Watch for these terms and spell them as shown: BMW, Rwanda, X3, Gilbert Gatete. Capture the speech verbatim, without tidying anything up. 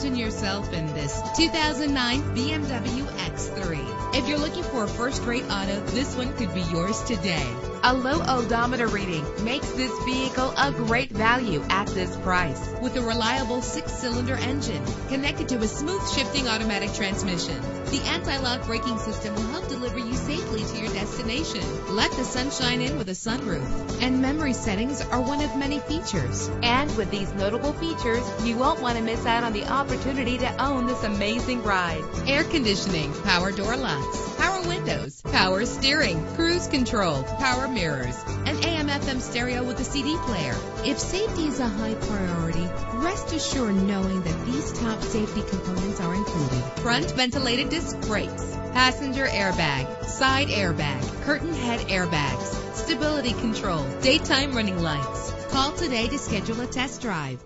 Imagine yourself in this two thousand nine B M W X three. If you're looking for a first-rate auto, this one could be yours today. A low odometer reading makes this vehicle a great value at this price. With a reliable six-cylinder engine connected to a smooth shifting automatic transmission, the anti-lock braking system will help deliver you safely to your destination. Let the sunshine in with a sunroof. And memory settings are one of many features. And with these notable features, you won't want to miss out on the opportunity to own this amazing ride. Air conditioning, power door locks, power windows, power steering, cruise control, power mirrors, and A M F M stereo with a C D player. If safety is a high priority, rest assured knowing that these top safety components are included: front ventilated disc brakes, passenger airbag, side airbag, curtain head airbags, stability control, daytime running lights. Call today to schedule a test drive.